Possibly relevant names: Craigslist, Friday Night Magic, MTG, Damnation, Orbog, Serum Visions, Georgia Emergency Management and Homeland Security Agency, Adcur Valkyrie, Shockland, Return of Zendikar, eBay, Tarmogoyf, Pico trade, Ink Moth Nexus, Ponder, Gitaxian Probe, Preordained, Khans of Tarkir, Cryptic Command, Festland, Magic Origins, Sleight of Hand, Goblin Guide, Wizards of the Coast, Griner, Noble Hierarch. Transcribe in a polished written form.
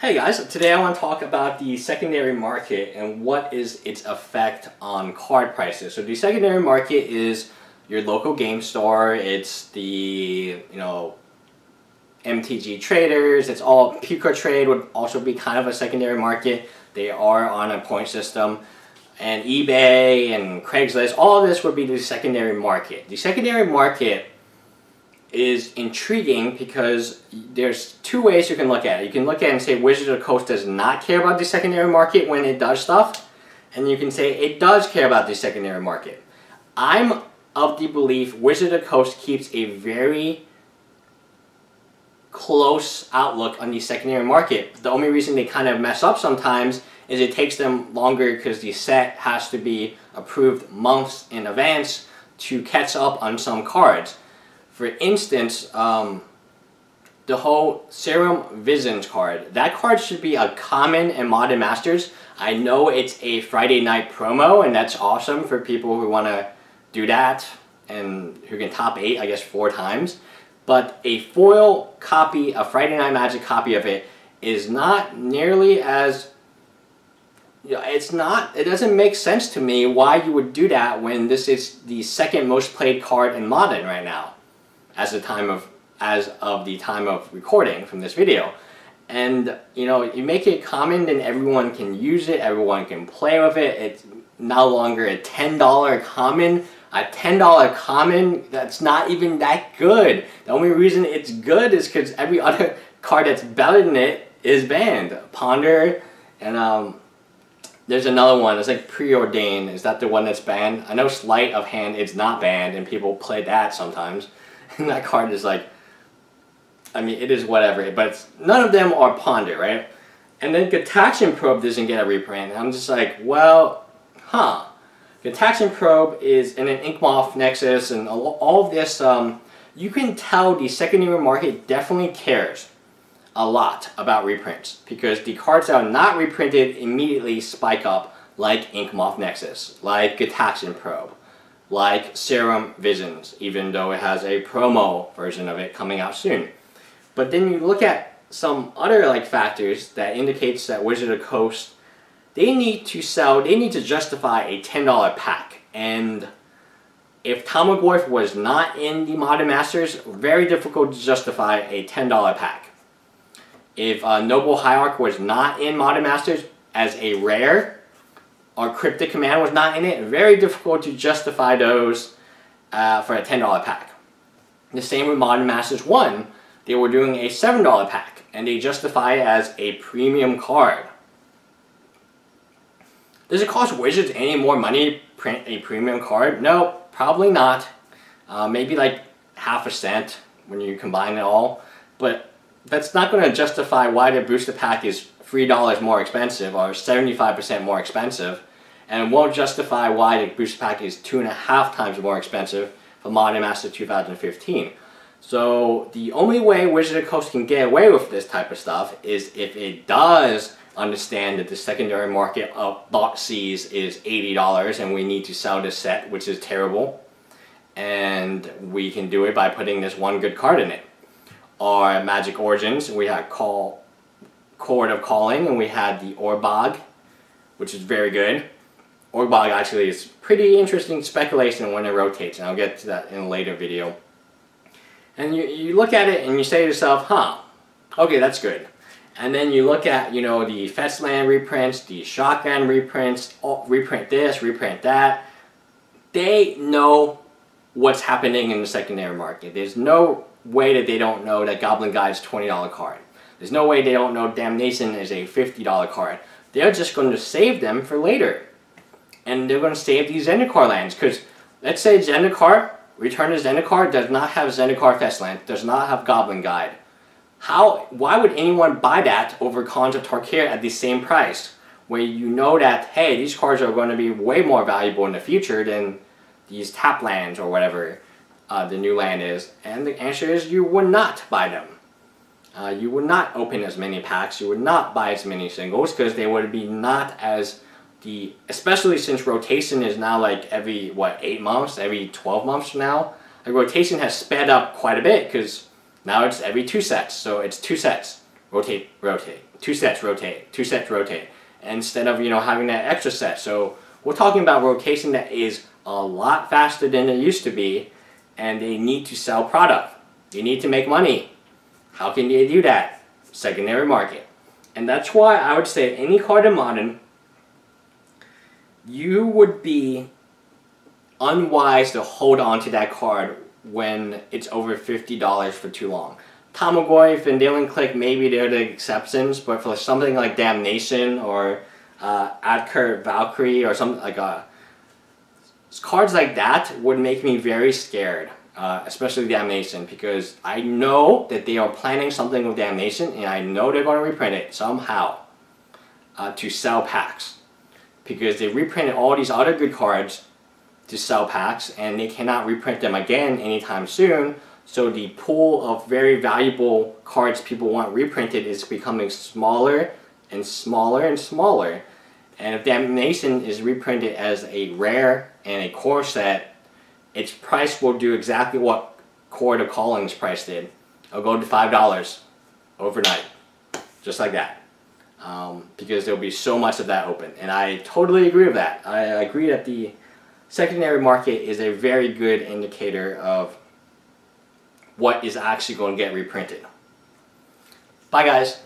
Hey guys, today I want to talk about the secondary market and what is its effect on card prices. So the secondary market is your local game store, it's the, MTG traders, it's all, Pico trade would also be kind of a secondary market. They are on a point system, and eBay and Craigslist, all of this would be the secondary market. The secondary market is intriguing because there's two ways you can look at it. You can look at it and say Wizards of the Coast does not care about the secondary market when it does stuff, and you can say it does care about the secondary market. I'm of the belief Wizards of the Coast keeps a very close outlook on the secondary market. The only reason they kind of mess up sometimes is it takes them longer because the set has to be approved months in advance to catch up on some cards. For instance, the whole Serum Visions card. That card should be a common in Modern Masters. I know it's a Friday night promo, and that's awesome for people who want to do that and who can top 8, I guess, 4 times. But a foil copy, a Friday Night Magic copy of it, is not nearly as... it doesn't make sense to me why you would do that when this is the second most played card in Modern right now. As of the time of recording from this video. And you make it common, then everyone can use it, everyone can play with it. It's no longer a $10 common. A $10 common that's not even that good. The only reason it's good is because every other card that's better than it is banned. Ponder, and there's another one, it's like Preordained. Is that the one that's banned? I know Sleight of Hand is not banned, and people play that sometimes. And that card is like, I mean, it is whatever, but it's, none of them are Ponder, right? And then Gitaxian Probe doesn't get a reprint. I'm just like, well, huh. Gitaxian Probe is in an Ink Moth Nexus, and all of this, you can tell the secondary market definitely cares a lot about reprints, because the cards that are not reprinted immediately spike up, like Ink Moth Nexus, like Gitaxian Probe, like Serum Visions, even though it has a promo version of it coming out soon. But then you look at some other factors that indicates that Wizards of the Coast, they need to justify a $10 pack. And if Tarmogoyf was not in the Modern Masters, very difficult to justify a $10 pack. If Noble Hierarch was not in Modern Masters as a rare, or Cryptic Command was not in it, very difficult to justify those for a $10 pack. The same with Modern Masters 1. They were doing a $7 pack, and they justify it as a premium card. Does it cost Wizards any more money to print a premium card? No, probably not. Maybe like ½ a cent when you combine it all. But that's not going to justify why the booster pack is $3 more expensive or 75% more expensive, and won't justify why the booster pack is 2.5 times more expensive for Modern Masters 2015. So the only way Wizards of the Coast can get away with this type of stuff is if it does understand that the secondary market of box C's is $80 and we need to sell this set, which is terrible, and we can do it by putting this one good card in it. Our Magic Origins, we have Court of Calling, and we had the Orbog, which is very good. Orbog actually is pretty interesting speculation when it rotates, and I'll get to that in a later video. And you look at it and you say to yourself, huh, okay, that's good. And then you look at, the Festland reprints, the Shockland reprints, reprint this, reprint that. They know what's happening in the secondary market. There's no way that they don't know that Goblin Guide is a $20 card. There's no way they don't know Damnation is a $50 card. They're just going to save them for later. And they're going to save these Zendikar lands. Because let's say Zendikar, Return of Zendikar, does not have Zendikar Festland, does not have Goblin Guide. Why would anyone buy that over Khans of Tarkir at the same price? Where you know that, hey, these cards are going to be way more valuable in the future than these tap lands or whatever the new land is. And the answer is you would not buy them. You would not open as many packs, you would not buy as many singles, because they would be not as especially since rotation is now like every, 8 months, every 12 months from now. Like rotation has sped up quite a bit, because now it's every 2 sets, so it's 2 sets. Rotate, rotate, two sets rotate, instead of, you know, having that extra set. So we're talking about rotation that is a lot faster than it used to be, and they need to sell product. They need to make money. How can they do that? Secondary market. And that's why I would say any card in Modern, you would be unwise to hold on to that card when it's over $50 for too long. Tarmogoyf and Dealing Click, maybe they're the exceptions, but for something like Damnation or Adcur Valkyrie or something like a cards like that would make me very scared, especially Damnation, because I know that they are planning something with Damnation, and I know they're going to reprint it somehow to sell packs, because they reprinted all these other good cards to sell packs, and they cannot reprint them again anytime soon. So the pool of very valuable cards people want reprinted is becoming smaller and smaller and smaller. And if Damnation is reprinted as a rare and a core set, its price will do exactly what Court of Calling's price did. It'll go to $5 overnight, just like that, because there'll be so much of that open. And I totally agree with that. I agree that the secondary market is a very good indicator of what is actually going to get reprinted. Bye guys.